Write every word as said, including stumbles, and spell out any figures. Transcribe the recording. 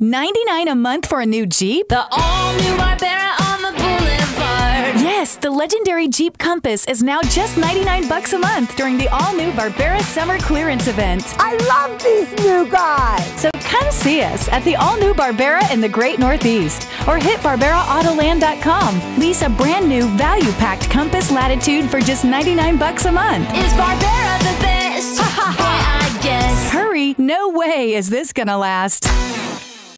ninety-nine dollars a month for a new Jeep? The all-new Barbera on the boulevard. Yes, the legendary Jeep Compass is now just ninety-nine bucks a month during the all-new Barbera Summer Clearance Event. I love these new guys! So come see us at the all-new Barbera in the Great Northeast or hit Barbera Autoland dot com. Lease a brand-new, value-packed Compass Latitude for just ninety-nine bucks a month. Is Barbera the best? Yeah, I guess. Hurry, no way is this gonna last.